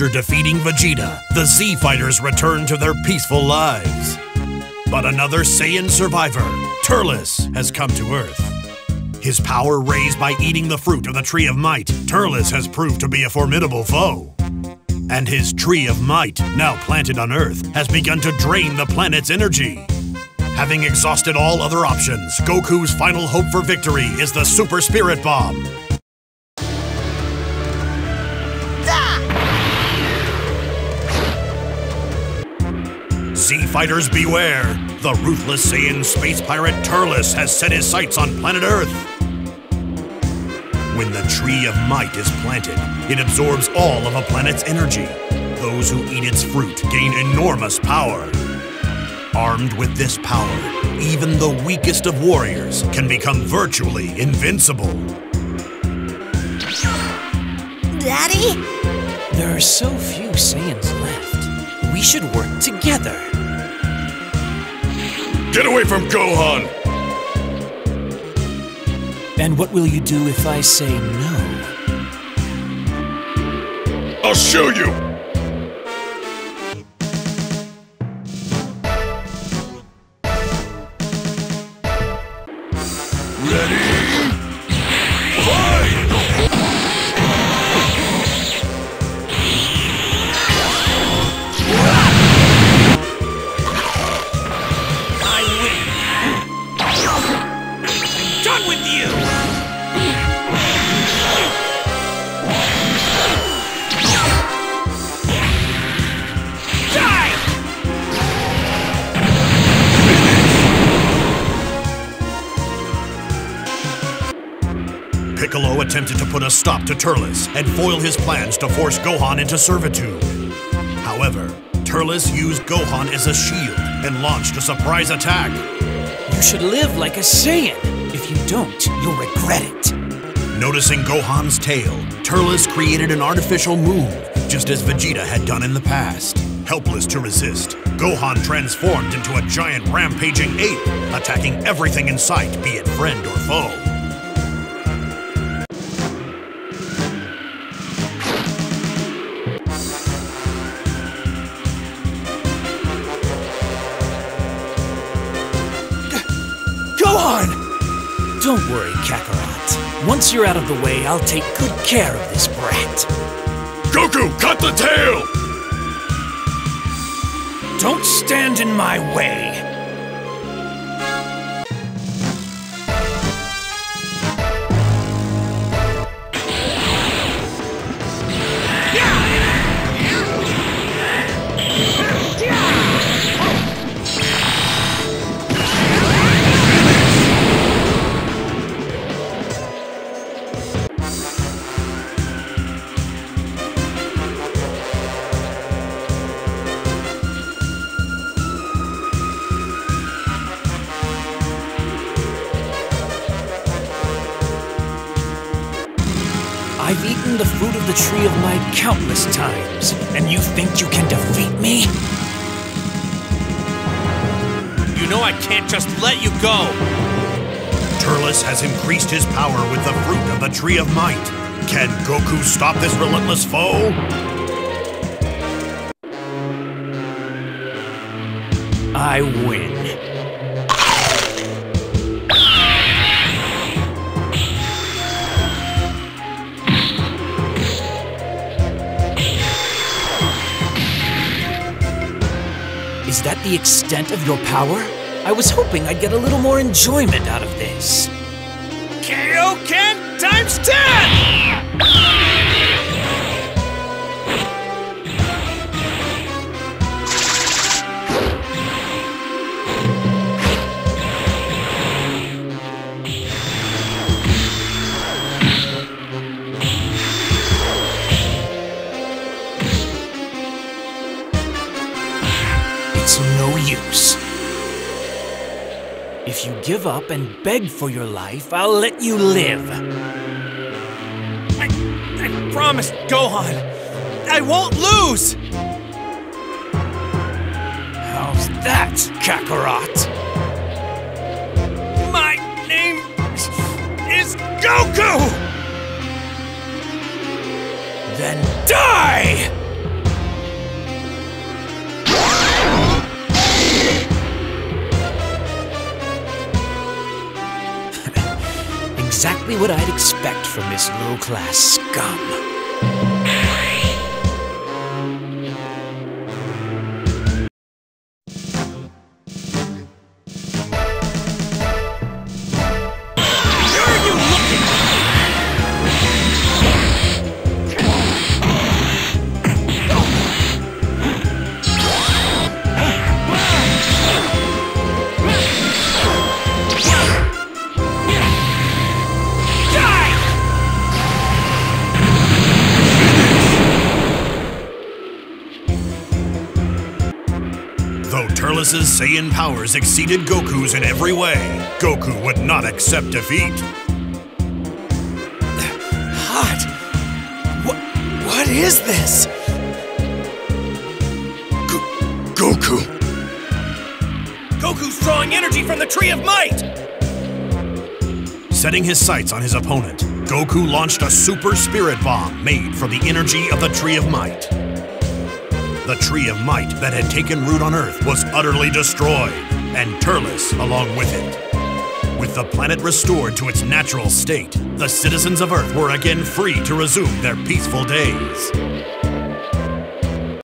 After defeating Vegeta, the Z fighters return to their peaceful lives. But another Saiyan survivor, Turles, has come to Earth. His power raised by eating the fruit of the Tree of Might, Turles has proved to be a formidable foe. And his Tree of Might, now planted on Earth, has begun to drain the planet's energy. Having exhausted all other options, Goku's final hope for victory is the Super Spirit Bomb. Z fighters beware! The ruthless Saiyan space pirate Turles has set his sights on planet Earth. When the Tree of Might is planted, it absorbs all of a planet's energy. Those who eat its fruit gain enormous power. Armed with this power, even the weakest of warriors can become virtually invincible. Daddy? There are so few Saiyans left. We should work together. Get away from Gohan! And what will you do if I say no? I'll show you! Piccolo attempted to put a stop to Turles and foil his plans to force Gohan into servitude. However, Turles used Gohan as a shield and launched a surprise attack. You should live like a Saiyan. If you don't, you'll regret it. Noticing Gohan's tail, Turles created an artificial moon, just as Vegeta had done in the past. Helpless to resist, Gohan transformed into a giant rampaging ape, attacking everything in sight, be it friend or foe. Don't worry, Kakarot. Once you're out of the way, I'll take good care of this brat. Goku, cut the tail! Don't stand in my way! I've eaten the fruit of the Tree of Might countless times, and you think you can defeat me? You know I can't just let you go! Turles has increased his power with the fruit of the Tree of Might. Can Goku stop this relentless foe? I win. Is that the extent of your power? I was hoping I'd get a little more enjoyment out of this. KO Ken times 10! It's no use. If you give up and beg for your life, I'll let you live. I promised Gohan, I won't lose! How's that, Kakarot? My name is Goku! Then die! exactly what I'd expect from this low-class scum. Turles' Saiyan powers exceeded Goku's in every way. Goku would not accept defeat. Hot! What is this? Goku! Goku's drawing energy from the Tree of Might! Setting his sights on his opponent, Goku launched a super spirit bomb made from the energy of the Tree of Might. The Tree of Might that had taken root on Earth was utterly destroyed, and Turles along with it. With the planet restored to its natural state, the citizens of Earth were again free to resume their peaceful days.